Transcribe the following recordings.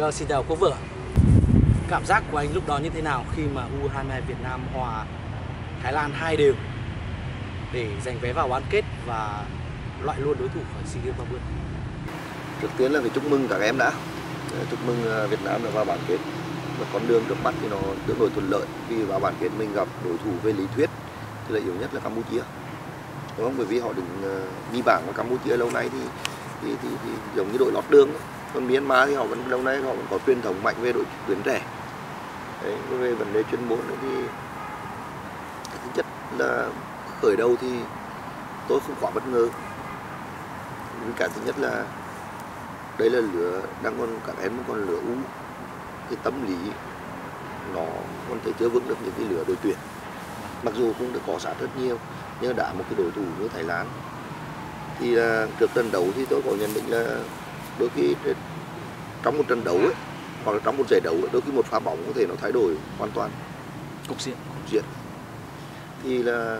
Vâng, xin chào Quốc Vượng. Cảm giác của anh lúc đó như thế nào khi mà U22 Việt Nam hòa Thái Lan 2-2 để giành vé vào bán kết và loại luôn đối thủ khỏi SEA Games 30? Trước tiên là phải chúc mừng các em đã. Chúc mừng Việt Nam đã vào bán kết. Và con đường được bắt thì nó tương đối thuận lợi vì vào bán kết mình gặp đối thủ về lý thuyết thì là yếu nhất là Campuchia. Đúng không? Bởi vì họ đứng đi bảng của Campuchia lâu nay thì giống như đội lót đường. Còn Myanmar thì họ vẫn lâu nay họ vẫn có truyền thống mạnh về đội tuyển trẻ. Đấy, về vấn đề chuyên môn thì thực chất là khởi đầu thì tôi không quá bất ngờ. Cái thứ nhất là đây là lứa đang còn các em còn lứa U, cái tâm lý nó còn thể chưa vững được những cái lứa đội tuyển. Mặc dù cũng được có sát rất nhiều nhưng đã một cái đối thủ như Thái Lan thì trước trận đấu thì tôi có nhận định là đôi khi trong một trận đấu ấy, hoặc là trong một giải đấu ấy, đôi khi một pha bóng có thể nó thay đổi hoàn toàn cục diện thì là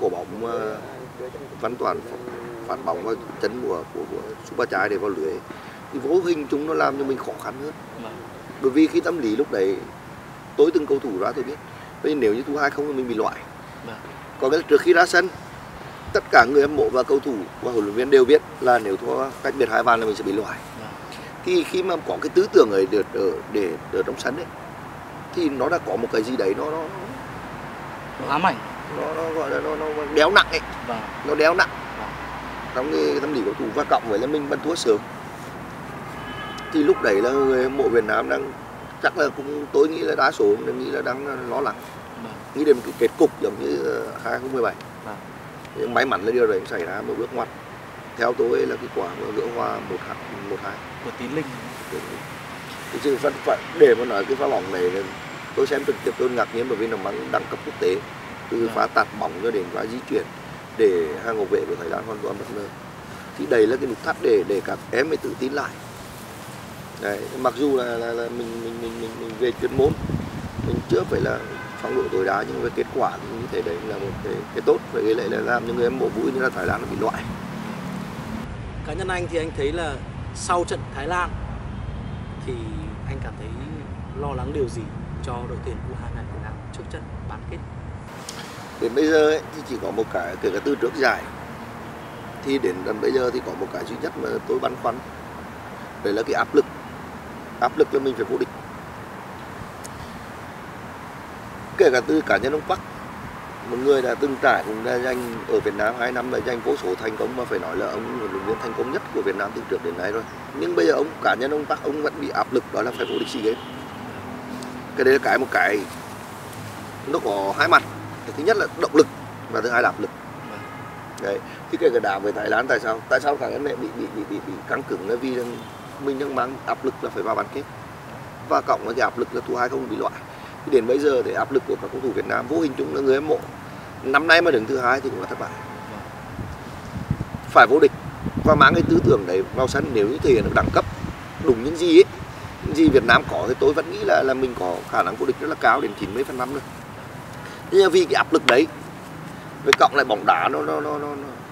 cổ bóng Văn Toàn phản bóng vào chân của Supa Trái để vào lưới thì vô hình chúng nó làm cho mình khó khăn hơn. Bởi vì khi tâm lý lúc đấy tối từng cầu thủ ra tôi biết bây giờ nếu như U22 không thì mình bị loại. Còn trước khi ra sân tất cả người hâm mộ và cầu thủ và huấn luyện viên đều biết là nếu thua cách biệt 2 bàn là mình sẽ bị loại. Thì khi mà có cái tư tưởng ấy được để trong sân ấy thì nó đã có một cái gì đấy nó ám ảnh, nó gọi là nó đéo nặng ấy. Nó đéo nặng trong cái tâm lý cầu thủ và cộng với là mình vẫn thua sớm thì lúc đấy là người hâm mộ Việt Nam đang chắc là cũng tôi nghĩ là đa số mình nghĩ là đang lo lắng, nghĩ đến cái kết cục giống như 2017. May mắn là điều đấy xảy ra một bước ngoặt. Theo tôi là cái quả gỡ hòa 1-2 của Tiến Linh. Chứ để mà nói cái pha bóng này tôi xem trực tiếp tôi ngạc nhiên bởi vì nó mang đẳng cấp quốc tế. Từ phá tạt bóng cho đến phá di chuyển để hàng hậu vệ của Thái Lan hoàn toàn bất ngờ. Thì đây là cái nút thắt để các em phải tự tin lại. Đấy, mặc dù là mình về chuyên môn mình chưa phải là phong độ tối đa nhưng về kết quả thì như thế đấy là một cái tốt và cái lại là làm những người em mổ vui như là Thái Lan bị loại. Cá nhân anh thì anh thấy là sau trận Thái Lan thì anh cảm thấy lo lắng điều gì cho đội tuyển U22 Việt Nam trước trận bán kết? Đến bây giờ ấy, thì chỉ có một cái kể cả từ trước giải thì đến gần bây giờ thì có một cái duy nhất mà tôi băn khoăn đấy là cái áp lực là mình phải vô địch. Kể cả từ cá nhân ông Park, một người đã từng trải cũng đã giành ở Việt Nam 2 năm, đã giành vô số thành công mà phải nói là ông huấn luyện viên thành công nhất của Việt Nam từ trước đến nay rồi. Nhưng bây giờ ông cá nhân ông Park ông vẫn bị áp lực đó là phải vô địch SEA Games. Cái đấy là cái một cái nó có hai mặt. Thứ nhất là động lực và thứ hai là áp lực. Đấy. Thì kể cả đá với Thái Lan tại sao các em lại bị căng cứng là vì mình đang mang áp lực là phải vào bán kết và cộng với cái áp lực là U22 không bị loại. Đến bây giờ thì áp lực của các cầu thủ Việt Nam vô hình chung là người hâm mộ năm nay mà đứng thứ 2 thì cũng là thất bại, phải vô địch và mang cái tư tưởng đấy vào sân. Nếu như thể hiện được đẳng cấp đúng những gì ấy, những gì Việt Nam có thì tôi vẫn nghĩ là mình có khả năng vô địch rất là cao đến 90% rồi. Nhưng vì cái áp lực đấy với cộng lại bóng đá nó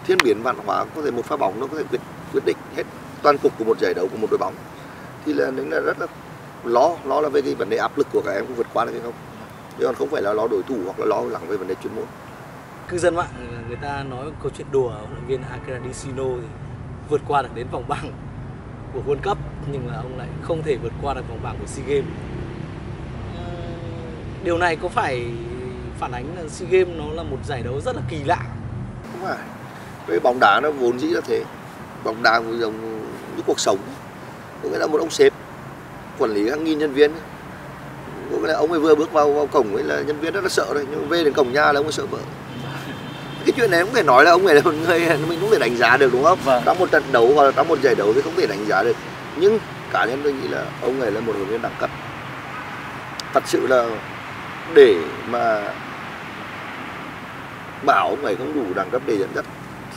thiên biến vạn hóa, có thể một pha bóng nó có thể quyết định hết toàn cục của một giải đấu của một đội bóng thì là đấy là rất là lo là về cái vấn đề áp lực của các em cũng vượt qua được hay không. Chứ còn không phải là lo đối thủ hoặc là lo lắng về vấn đề chuyên môn. Cư dân mạng người ta nói câu chuyện đùa huấn luyện viên Akira Nishino thì vượt qua được đến vòng bảng của World Cup nhưng mà ông lại không thể vượt qua được vòng bảng của SEA Games. Điều này có phải phản ánh là SEA Games nó là một giải đấu rất là kỳ lạ? Không phải. Với bóng đá nó vốn dĩ là thế. Bóng đá giống như cuộc sống. Có nghĩa là một ông sếp quản lý hàng nghìn nhân viên, ông ấy vừa bước vào cổng ấy là nhân viên rất là sợ rồi, nhưng về đến cổng nhà là ông ấy sợ vợ. Cái chuyện này cũng phải nói là ông ấy là một người mình cũng phải đánh giá được đúng không? Vâng. Trong một trận đấu hoặc là trong một giải đấu thì không thể đánh giá được, nhưng cá nhân tôi nghĩ là ông ấy là một huấn luyện viên đẳng cấp. Thật sự là để mà bảo ông ấy không đủ đẳng cấp để dẫn dắt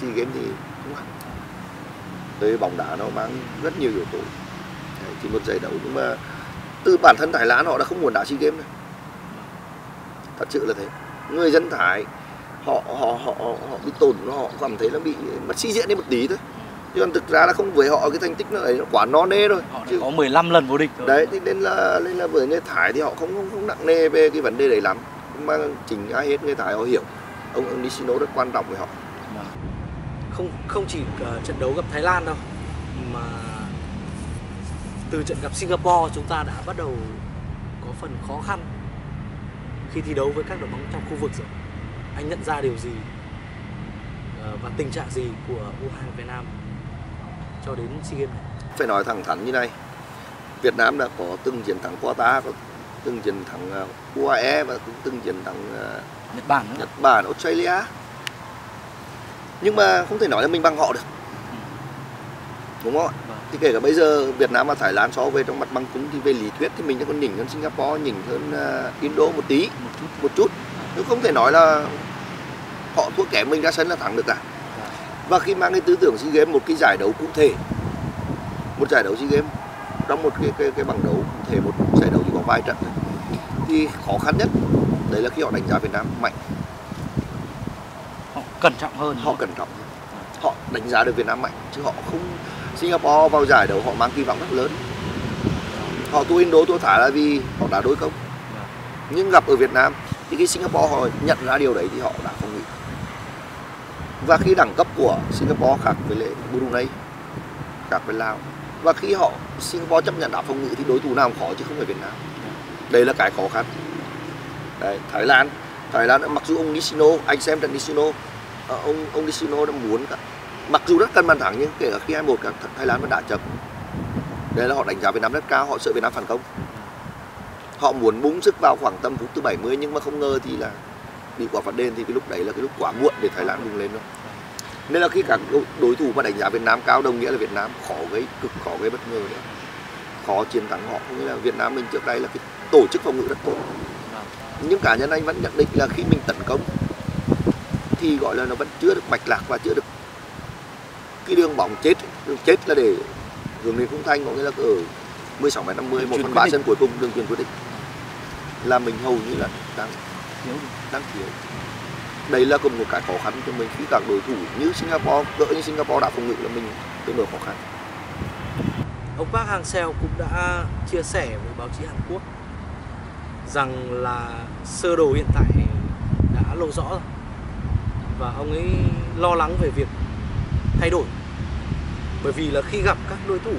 SEA Games thì không hẳn. Tới bóng đá nó mang rất nhiều yếu tố. Chỉ một giải đấu nhưng mà từ bản thân Thái Lan họ đã không muốn đá SEA Games này. Thật sự là thế. Người dân Thái họ bị tổn, họ cảm thấy là bị mất sĩ diện đi một tí thôi. Chứ còn thực ra là không, với họ cái thành tích nó ấy nó quá no nê rồi. Họ có 15 lần vô địch rồi. Đấy, thì nên là với người Thái thì họ không nặng nề về cái vấn đề đấy lắm. Nhưng mà chính ai hết người Thái họ hiểu. Ông Nishino rất quan trọng với họ. Không chỉ trận đấu gặp Thái Lan đâu, mà từ trận gặp Singapore chúng ta đã bắt đầu có phần khó khăn khi thi đấu với các đội bóng trong khu vực rồi. Anh nhận ra điều gì và tình trạng gì của U22 Việt Nam cho đến SEA Games này? Phải nói thẳng thắn như này, Việt Nam đã có từng chiến thắng Qatar, có từng chiến thắng UAE và cũng từng chiến thắng Nhật Bản, Australia. Nhưng mà không thể nói là mình bằng họ được, đúng không ạ? Thì kể cả bây giờ Việt Nam và Thái Lan so về trong mặt bằng cứng thì về lý thuyết thì mình đã còn nhỉnh hơn Singapore, nhỉnh hơn Indo một tí, một chút. Chứ không thể nói là họ thua kém mình ra sân là thắng được cả. Và khi mang cái tư tưởng SEA Games, một cái giải đấu cụ thể, một giải đấu SEA Games trong một cái bảng đấu cụ thể, một giải đấu chỉ có vài trận thì khó khăn nhất đấy là khi họ đánh giá Việt Nam mạnh, họ cẩn trọng hơn, họ đánh giá được Việt Nam mạnh chứ họ không. Singapore vào giải đấu họ mang kỳ vọng rất lớn, họ thua Indo, thua Thái là vì họ đã đối công, nhưng gặp ở Việt Nam thì cái Singapore họ nhận ra điều đấy thì họ đã không nghĩ. Và khi đẳng cấp của Singapore khác với lại Brunei, khác với Lào, và khi họ Singapore chấp nhận đá phòng ngự thì đối thủ nào khó chứ không phải Việt Nam. Đây là cái khó khăn. Đấy, Thái Lan mặc dù ông Nishino, anh xem trận Nishino, ông Nishino đã muốn cả. Mặc dù rất cân bằng thẳng nhưng kể cả khi 2-1 cả Thái Lan vẫn đã chậm. Đây là họ đánh giá Việt Nam rất cao, họ sợ Việt Nam phản công. Họ muốn búng sức vào khoảng tầm phút thứ 70 nhưng mà không ngờ thì là bị quả phạt đền, thì cái lúc đấy là cái lúc quá muộn để Thái Lan bùng lên thôi. Nên là khi cả đối thủ mà đánh giá Việt Nam cao đồng nghĩa là Việt Nam cực khó gây bất ngờ đấy. Khó chiến thắng họ, nghĩa là Việt Nam mình trước đây là cái tổ chức phòng ngự rất tốt. Nhưng cá nhân anh vẫn nhận định là khi mình tấn công thì gọi là nó vẫn chưa được mạch lạc và chưa được cái đường bóng chết. Đường chết là để hướng đến khung thành, có nghĩa là ở 16m50, 1/3 sân cuối cùng, đường truyền quyết định là mình hầu như là đang thiếu. Đây là cùng một cái khó khăn cho mình khi các đối thủ như Singapore, đã phòng ngự là mình tương đối khó khăn. Ông Park Hang-seo cũng đã chia sẻ với báo chí Hàn Quốc rằng là sơ đồ hiện tại đã lộ rõ rồi và ông ấy lo lắng về việc thay đổi, bởi vì là khi gặp các đối thủ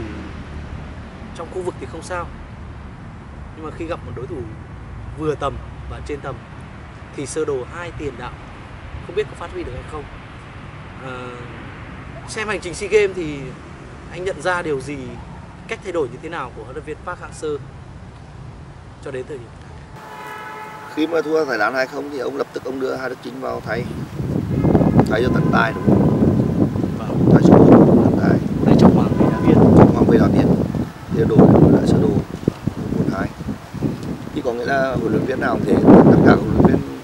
trong khu vực thì không sao, nhưng mà khi gặp một đối thủ vừa tầm và trên tầm thì sơ đồ 2 tiền đạo không biết có phát huy được hay không. Xem hành trình SEA Games thì anh nhận ra điều gì, cách thay đổi như thế nào của huấn luyện viên Park Hang-seo cho đến thời điểm khi mà thua Thái Lan 2-0 thì ông lập tức ông đưa Hà Đức Trình vào thay cho tận tài, đúng không? Có nghĩa là huấn luyện viên nào thế, tất cả huấn luyện viên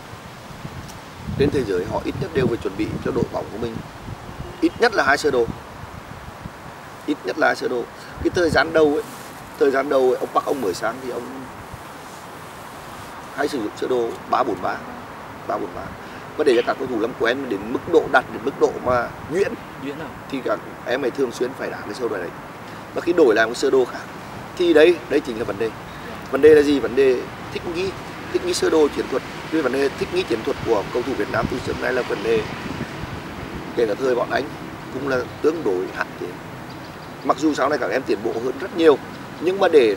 trên thế giới họ ít nhất đều phải chuẩn bị cho đội bóng của mình ít nhất là hai sơ đồ. Cái thời gian đầu ấy, ông Park mới sáng thì ông hãy sử dụng sơ đồ 3-4-3, và để cho các cầu thủ làm quen đến mức độ mà nhuyễn thì các em ấy thường xuyên phải đá cái sơ đồ này. Và khi đổi lại một sơ đồ khác thì đấy chính là vấn đề. Vấn đề là gì? Vấn đề thích nghi sơ đồ chiến thuật. Vì vấn đề thích nghi chiến thuật của cầu thủ Việt Nam từ trước nay là vấn đề kể cả thời bọn anh cũng là tương đối hạn chế. Mặc dù sau này các em tiến bộ hơn rất nhiều, nhưng mà để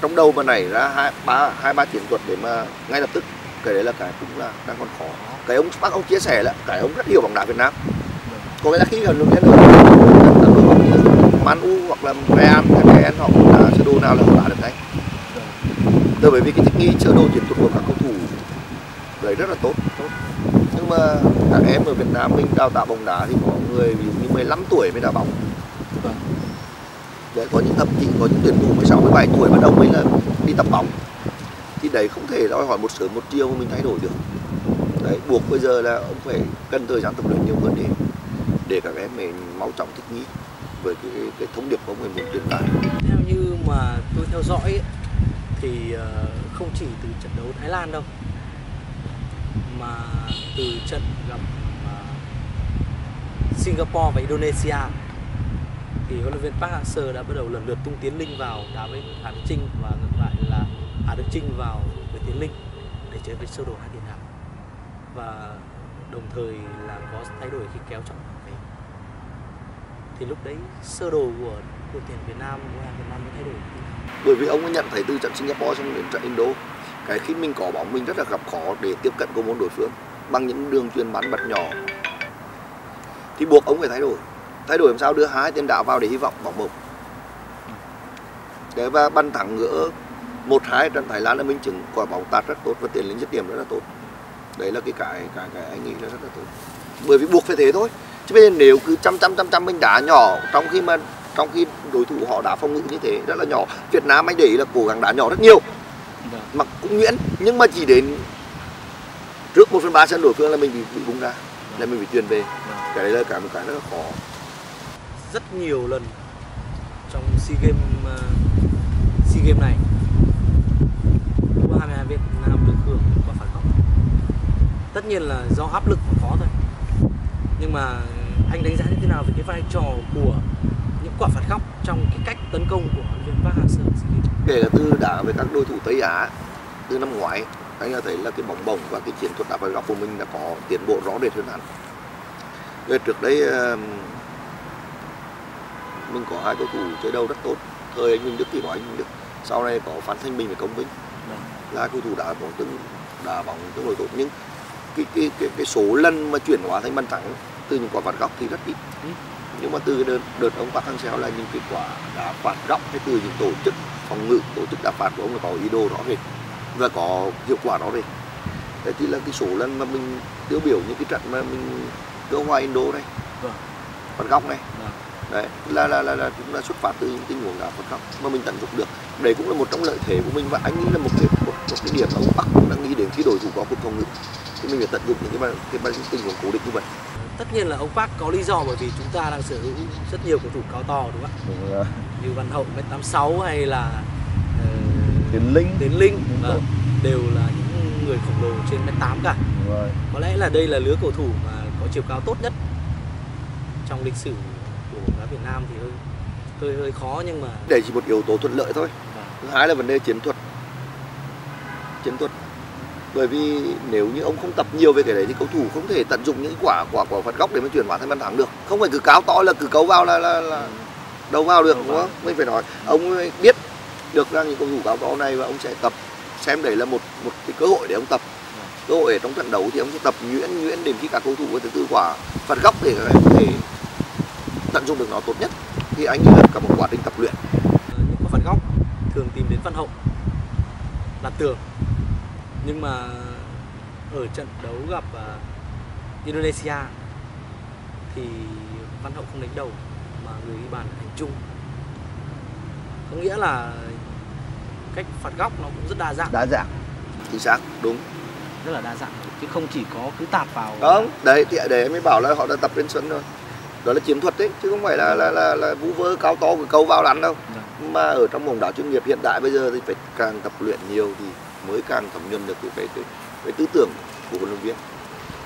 trong đầu mà nảy ra hai ba chiến thuật để mà ngay lập tức, cái đấy là cái cũng là đang còn khó. Cái ông Park chia sẻ là cái ông rất hiểu bóng đá Việt Nam. Có nghĩa là khi gần Man U hoặc là Real họ cũng là sơ đồ nào là họ đã được đấy. Bởi vì cái thích nghi sơ đồ chiến thuật của các cầu thủ đấy rất là tốt. Nhưng mà các em ở Việt Nam mình đào tạo bóng đá thì có người ví dụ như 15 tuổi mới đá bóng. Đấy, có những thậm chí có những tuyển thủ 16, 17 tuổi bắt đầu mới là đi tập bóng. Thì đấy không thể đòi hỏi một sớm một chiều mà mình thay đổi được. Đấy, buộc bây giờ là ông phải cần thời gian tập luyện nhiều hơn để các em mình mau chóng thích nghi với cái thông điệp của mình truyền tải. Theo như mà tôi theo dõi ấy, thì không chỉ từ trận đấu Thái Lan đâu, mà từ trận gặp Singapore và Indonesia, thì huấn luyện viên Park Hang-seo đã bắt đầu lần lượt tung Tiến Linh vào đá với Hà Đức Trình và ngược lại là Hà Đức Trình vào với Tiến Linh để chơi với sơ đồ hai tiền đạo, và đồng thời là có thay đổi khi kéo trọng về. Thì lúc đấy sơ đồ của đội tuyển Việt Nam mới thay đổi. Bởi vì ông ấy nhận thấy từ trận Singapore sang đến trận Indo, cái khi mình có bóng mình rất là gặp khó để tiếp cận cầu môn đối phương bằng những đường truyền bắn bật nhỏ, thì buộc ông phải thay đổi làm sao đưa hai tiền đạo vào để hy vọng bóng bổng. Đấy, và bàn thắng ngỡ 1-2 trận Thái Lan là minh chứng quả bóng tạt rất tốt và tiền đến dứt điểm rất là tốt. Đấy là cái anh nghĩ là rất là tốt. Bởi vì buộc phải thế thôi. Chứ bây giờ nếu cứ trăm mình đá nhỏ trong khi đối thủ họ đá phòng ngự như thế rất là nhỏ. Việt Nam anh để ý là cố gắng đá nhỏ rất nhiều. Mặc cũng nhuyễn nhưng mà chỉ đến trước 1/3 sân đối phương là mình bị bung ra, là mình bị truyền về. Cái đấy là cả một cái rất là khó. Rất nhiều lần trong SEA Games này, U22 Việt Nam được hưởng quả phạt góc. Tất nhiên là do áp lực và khó thôi. Nhưng mà anh đánh giá như thế nào về cái vai trò của những quả phạt góc trong cái cách tấn công của huấn luyện viên Park Hang-seo? Kể cả từ đá với các đối thủ Tây Á từ năm ngoái, anh đã thấy là cái bóng bổng và cái chiến thuật đá phạt góc của mình đã có tiến bộ rõ rệt hơn hẳn. Trước đấy mình có hai cầu thủ chơi đâu rất tốt, thời anh Minh Đức thì có anh Minh Đức, sau này có Phan Thanh Bình và Công Vinh là cầu thủ đá bóng tương đối tốt, nhưng cái số lần mà chuyển hóa thành bàn thắng từ những quả phạt góc thì rất ít. Nhưng mà từ cái đợt ông Park Hang-seo là những kết quả đá phạt góc hay từ những tổ chức phòng ngự, tổ chức đá phạt của ông là có ý đồ rõ rệt và có hiệu quả rõ rệt. Đấy thì là cái số lần mà mình tiêu biểu những cái trận mà mình đưa ngoài Indo đây, phạt góc này. Đấy, là cũng đã xuất phát từ những tình huống đá phạt góc mà mình tận dụng được. Đấy cũng là một trong lợi thế của mình, và anh nghĩ là một cái điểm mà ông Park cũng đang nghĩ đến khi đối thủ có cuộc phòng ngự thì mình phải tận dụng những cái tình huống cố định như vậy. Tất nhiên là ông Park có lý do bởi vì chúng ta đang sở hữu rất nhiều cầu thủ cao to, đúng không ạ? Như Văn Hậu 1m86 hay là Tiến Linh và đều là những người khổng lồ trên 1m8 cả. Có lẽ là đây là lứa cầu thủ mà có chiều cao tốt nhất trong lịch sử của bóng đá Việt Nam, thì hơi khó nhưng mà để chỉ một yếu tố thuận lợi thôi. Thứ hai là vấn đề chiến thuật. Bởi vì nếu như ông không tập nhiều về cái đấy thì cầu thủ không thể tận dụng những quả phạt góc để mà chuyển hóa thành bàn thắng được. Không phải cứ cao to là cứ cấu vào là đầu vào được, đúng không? Mình phải nói ông biết được rằng những cầu thủ cao to này và ông sẽ tập xem đấy là một cái cơ hội để ông tập. Cơ hội ở trong trận đấu thì ông sẽ tập nhuyễn đến khi các cầu thủ có từ quả phạt góc để có thể tận dụng được nó tốt nhất. Thì anh nghĩ là cả một quá trình tập luyện. Những quả phạt góc thường tìm đến Văn Hậu làm tường. Nhưng mà ở trận đấu gặp Indonesia thì Văn Hậu không đánh đầu mà người ghi bàn là Thành Trung. Có nghĩa là cách phạt góc nó cũng rất đa dạng. Chính xác, đúng, rất là đa dạng, chứ không chỉ có cứ tạt vào. Không, đấy thì để mới bảo là họ đã tập đến sân rồi. Đó là chiến thuật đấy, chứ không phải là vũ vơ cao to của câu vào lắn đâu. Mà ở trong bóng đá chuyên nghiệp hiện đại bây giờ thì phải càng tập luyện nhiều thì mới càng thẩm nhuần được cái tư tưởng của huấn luyện viên.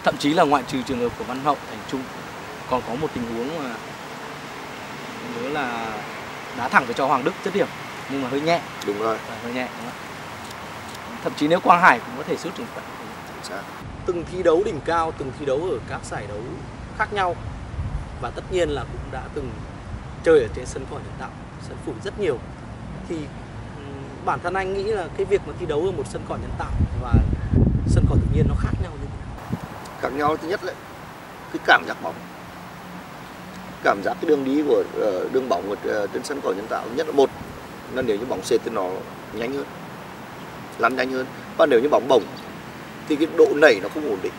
Thậm chí là ngoại trừ trường hợp của Văn Hậu, Thành Trung còn có một tình huống mà nhớ là đá thẳng về cho Hoàng Đức dứt điểm nhưng mà hơi nhẹ. Đúng rồi. Hơi nhẹ. Đúng không? Thậm chí nếu Quang Hải cũng có thể sút trúng phạt. Từng thi đấu đỉnh cao, từng thi đấu ở các giải đấu khác nhau và tất nhiên là cũng đã từng chơi ở trên sân cỏ nhân tạo, sân phủ rất nhiều, thì bản thân anh nghĩ là cái việc mà thi đấu ở một sân cỏ nhân tạo và sân cỏ tự nhiên nó khác nhau như thế nào? Khác nhau thứ nhất là cái cảm giác bóng, cảm giác cái đường đi của đường bóng ở trên sân cỏ nhân tạo, nhất là một là nếu như bóng sệt thì nó nhanh hơn, lăn nhanh hơn, và nếu như bóng bổng thì cái độ nảy nó không ổn định,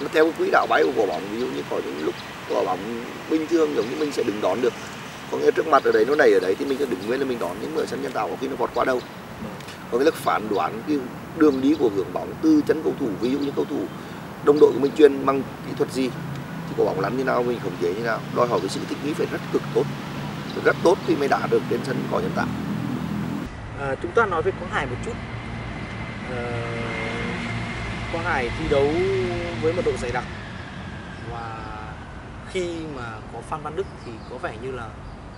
nó theo cái quỹ đạo bay của quả bóng. Ví dụ như có những lúc quả bóng bình thường giống như mình sẽ đứng đón được, có nghĩa trước mặt ở đấy nó nảy ở đấy thì mình sẽ đứng nguyên là mình đón, những người sân nhân tạo có khi nó vọt qua đâu. Có nghĩa là phán đoán cái đường đi của hướng bóng từ chân cầu thủ, ví dụ như cầu thủ đồng đội của mình chuyên bằng kỹ thuật gì thì quả bóng lắm như nào, mình khống chế như nào, đòi hỏi cái sự thích nghi phải rất tốt thì mới đá được trên sân cỏ nhân tạo. Chúng ta nói về Quang Hải một chút. Quang Hải thi đấu với mật độ dày đặc và khi mà có Phan Văn Đức thì có vẻ như là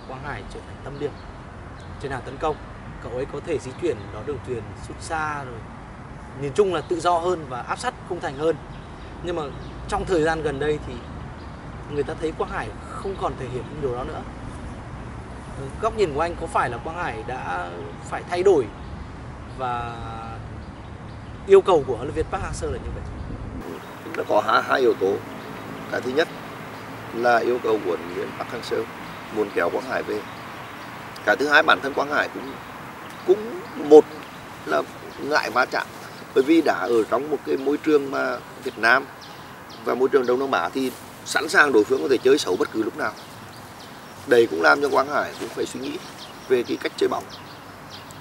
Quang Hải trở thành tâm điểm trên hàng tấn công. Cậu ấy có thể di chuyển đó đường truyền sút xa rồi, nhìn chung là tự do hơn và áp sát khung thành hơn. Nhưng mà trong thời gian gần đây thì người ta thấy Quang Hải không còn thể hiện điều đó nữa. Góc nhìn của anh có phải là Quang Hải đã phải thay đổi và yêu cầu của huấn luyện viên Park Hang-seo là như vậy? Nó có hai yếu tố. Cái thứ nhất là yêu cầu của huấn luyện viên Park Hang-seo muốn kéo Quang Hải về. Cái thứ hai, bản thân Quang Hải cũng một là ngại va chạm, bởi vì đã ở trong một cái môi trường mà Việt Nam và môi trường Đông Nam Á thì sẵn sàng đối phương có thể chơi xấu bất cứ lúc nào. Đây cũng làm cho Quang Hải cũng phải suy nghĩ về cái cách chơi bóng.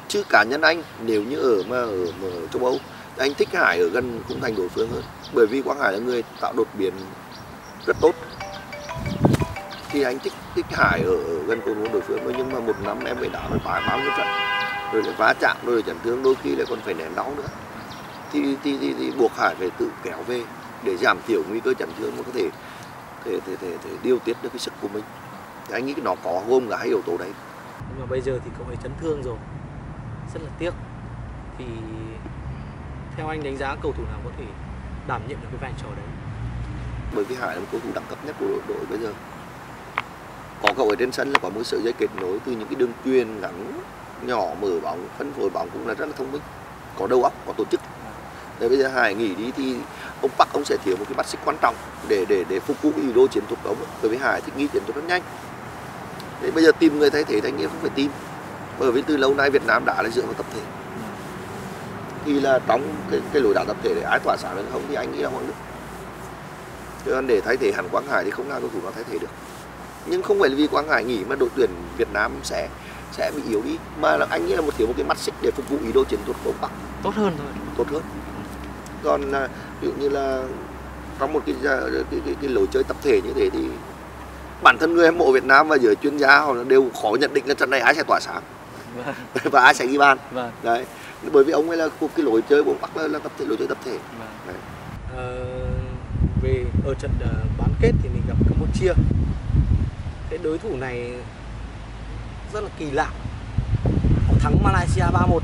Chứ cá nhân anh nếu như ở châu Âu, anh thích Hải ở gần khung thành đối phương hơn, bởi vì Quang Hải là người tạo đột biến rất tốt. Thì anh thích Hải ở gần cầu môn đối phương thôi, nhưng mà một năm em phải đá phải phá bao nhiêu trận, rồi lại vá chạm, rồi chấn thương, đôi khi lại còn phải nén đau nữa. Thì buộc Hải phải tự kéo về để giảm thiểu nguy cơ chấn thương mà có thể điều tiết được cái sức của mình. Thì anh nghĩ nó có gồm cả hai yếu tố đấy. Nhưng mà bây giờ thì cậu ấy chấn thương rồi, rất là tiếc. Thì theo anh đánh giá cầu thủ nào có thể đảm nhiệm được cái vai trò đấy? Bởi vì Hải là một cầu thủ đẳng cấp nhất của đội bây giờ. Có cậu ở trên sân là có một sợi dây kết nối từ những cái đường truyền ngắn nhỏ, mở bóng, phân phối bóng cũng là rất là thông minh, có đầu óc, có tổ chức. Thế bây giờ Hải nghỉ đi thì ông Park ông sẽ thiếu một cái mắt xích quan trọng để phục vụ cái ý đồ chiến thuật của ông. Bởi vì Hải thích nghi chiến thuật rất nhanh. Thế bây giờ tìm người thay thế anh nghĩ không phải tìm, bởi vì từ lâu nay Việt Nam đã dựa vào tập thể. Thì là trong cái lối đá tập thể để ai tỏa sáng hơn không thì anh nghĩ là Hoàng Đức. Cho nên để thay thế hẳn Quang Hải thì không ai cầu thủ nào thay thế được. Nhưng không phải là vì Quang Hải nghỉ mà đội tuyển Việt Nam sẽ bị yếu đi, mà là anh nghĩ là thiếu một cái mắt xích để phục vụ ý đồ chiến thuật của ông Park tốt hơn thôi, tốt hơn. Còn ví dụ như là trong một cái lối chơi tập thể như thế thì bản thân người hâm mộ Việt Nam và giới chuyên gia họ đều khó nhận định là trận này ai sẽ tỏa sáng và ai sẽ ghi bàn. Đấy, bởi vì ông ấy là cái lối chơi của ông Park là tập thể, lối chơi tập thể. Về ở trận bán kết thì mình gặp Campuchia. Cái đối thủ này rất là kỳ lạ. Họ thắng Malaysia 3-1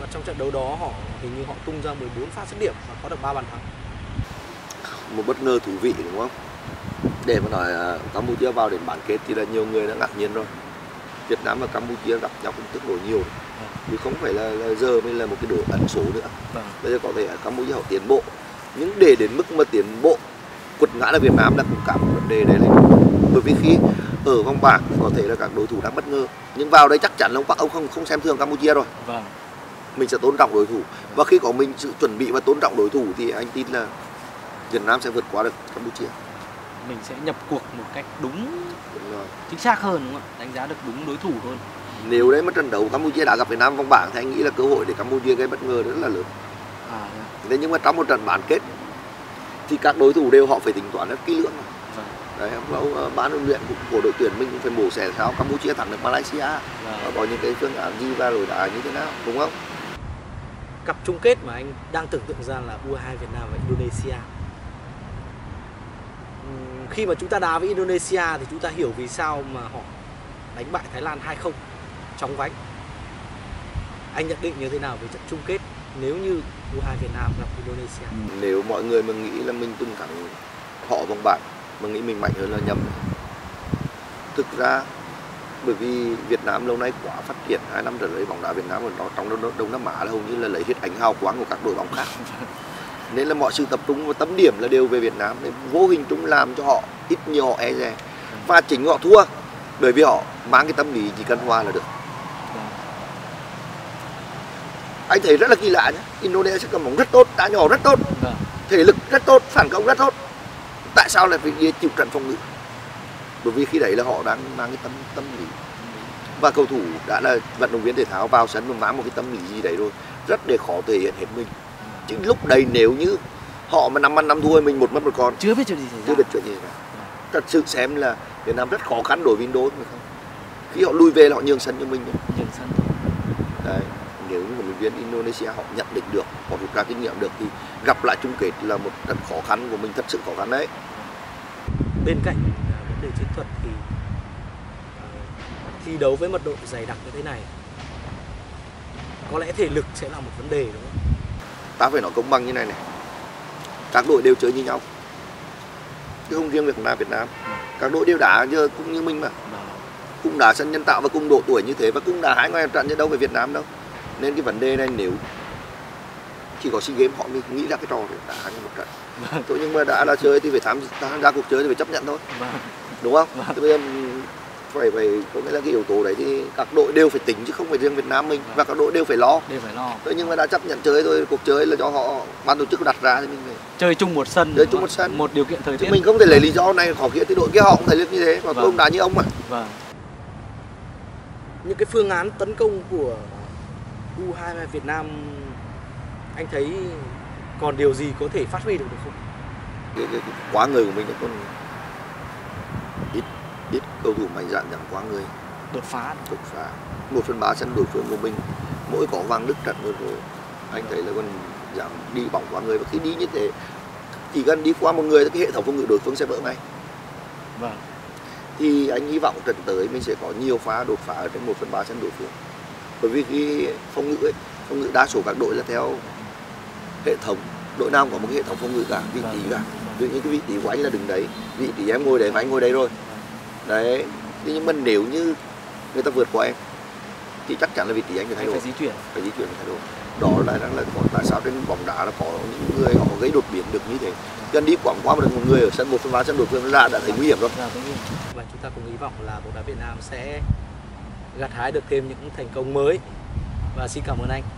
và trong trận đấu đó hình như họ tung ra 14 pha dứt điểm và có được 3 bàn thắng. Một bất ngờ thú vị đúng không? Để mà nói Campuchia vào đến bán kết thì là nhiều người đã ngạc nhiên rồi. Việt Nam và Campuchia gặp nhau cũng tương đối nhiều, chứ không phải là giờ mới là một cái đội ẩn số nữa. Bây giờ có thể Campuchia họ tiến bộ, nhưng để đến mức mà tiến bộ quật ngã là Việt Nam là cũng cả một vấn đề đấy. Bởi vì khi ở vòng bảng có thể là các đối thủ đang bất ngờ, nhưng vào đây chắc chắn là ông không xem thường Campuchia rồi. Vâng. Mình sẽ tôn trọng đối thủ, và khi có mình sự chuẩn bị và tôn trọng đối thủ thì anh tin là Việt Nam sẽ vượt qua được Campuchia. Mình sẽ nhập cuộc một cách đúng rồi, chính xác hơn đúng không ạ? Đánh giá được đúng đối thủ hơn. Nếu đấy mà trận đấu Campuchia đã gặp Việt Nam vòng bảng thì anh nghĩ là cơ hội để Campuchia gây bất ngờ rất là lớn. Thế nhưng mà trong một trận bán kết thì các đối thủ đều họ phải tính toán rất kỹ lưỡng. Đấy, ban huấn luyện của đội tuyển mình cũng phải mổ xẻ sao Campuchia thắng được Malaysia và có những cái phương án gì và rồi đá như thế nào, đúng không? Cặp chung kết mà anh đang tưởng tượng ra là U22 Việt Nam và Indonesia. Khi mà chúng ta đá với Indonesia thì chúng ta hiểu vì sao mà họ đánh bại Thái Lan 2-0 chóng vánh. Anh nhận định như thế nào về trận chung kết nếu như U22 Việt Nam gặp Indonesia? Nếu mọi người mà nghĩ là mình từng thắng họ vòng bảng mà nghĩ mình mạnh hơn là nhầm. Thực ra bởi vì Việt Nam lâu nay quá phát triển, 2 năm trở lại bóng đá Việt Nam của nó trong Đông Nam Á là hầu như là lấy hết ánh hào quang của các đội bóng khác. Nên là mọi sự tập trung và tâm điểm là đều về Việt Nam, nên vô hình chung làm cho họ ít nhiều họ e dè. Và chính họ thua bởi vì họ mang cái tâm lý chỉ cần hòa là được. Anh thấy rất là kỳ lạ nhé, Indonesia cầm bóng rất tốt, đá nhỏ rất tốt, thể lực rất tốt, phản công rất tốt. Tại sao lại phải chịu trận phòng ngự? Bởi vì khi đấy là họ đang mang cái tâm lý, và cầu thủ đã là vận động viên thể thao vào sân và mang một cái tâm lý gì đấy rồi, rất để khó thể hiện hết mình. Chứ lúc đấy nếu như họ mà 5 ăn 5 thua mình một mất một con, chưa biết chuyện gì xảy ra. Thật sự xem là Việt Nam rất khó khăn đối với Indonesia. Khi họ lui về là họ nhường sân cho mình. Nhường sân. Đấy, nếu như huấn luyện viên Indonesia họ nhận định được, họ rút ra kinh nghiệm được thì gặp lại chung kết là một trận khó khăn của mình, thật sự khó khăn đấy. bên cạnh vấn đề chiến thuật thì thi đấu với mật độ dày đặc như thế này có lẽ thể lực sẽ là một vấn đề, đúng không? Ta phải nói công bằng như này này, các đội đều chơi như nhau chứ không riêng Việt Nam. Các đội đều đá như cũng như mình mà, cũng đá sân nhân tạo và cùng độ tuổi như thế và cũng đá hai ngoài trận như đâu về Việt Nam đâu. Nên cái vấn đề này nếu chỉ có SEA Games họ mới nghĩ ra cái trò để đá hai một trận. Thôi nhưng mà đã là chơi thì phải tham gia cuộc chơi thì phải chấp nhận thôi, đúng không? Thế bây giờ phải có nghĩa là cái yếu tố đấy thì các đội đều phải tính chứ không phải riêng Việt Nam mình, và các đội đều phải lo. Thế nhưng mà đã chấp nhận chơi thôi, cuộc chơi là do họ ban tổ chức đặt ra thì mình phải chơi chung một sân, một điều kiện thời tiết. Mình không thể lấy lý do này khó kia thì đội kia họ cũng thể lực như thế, còn tôi không đá như ông mà. Những cái phương án tấn công của U22 Việt Nam anh thấy còn điều gì có thể phát huy được không? Cái quá người của mình còn ít cầu thủ mạnh dạn rằng quá người đột phá 1/3 sân đối phương của mình, mỗi có Hoàng Đức trận vừa rồi anh thấy là còn giảm đi bóng quá người, và khi đi như thế chỉ cần đi qua một người cái hệ thống phòng ngự đối phương sẽ vỡ ngay. Thì anh hy vọng trận tới mình sẽ có nhiều pha đột phá ở trên 1/3 sân đối phương, bởi vì cái phòng ngự đa số các đội là theo hệ thống, đội nào có một cái hệ thống phòng ngự cả, vị trí cả. Vì những cái vị trí của anh là đứng đấy, vị trí em ngồi đấy và anh ngồi đấy rồi đấy, nhưng mà nếu như người ta vượt qua em thì chắc chắn là vị trí anh phải thay đổi, phải di chuyển thay đổi. Đó là đang là tại sao trên bóng đá là có những người họ gây đột biến được như thế. Gần đi quảng qua một người ở sân 1/3 sân đối phương ra đã thấy nguy hiểm rồi. Và chúng ta cũng hy vọng là bóng đá Việt Nam sẽ gặt hái được thêm những thành công mới. Và xin cảm ơn anh.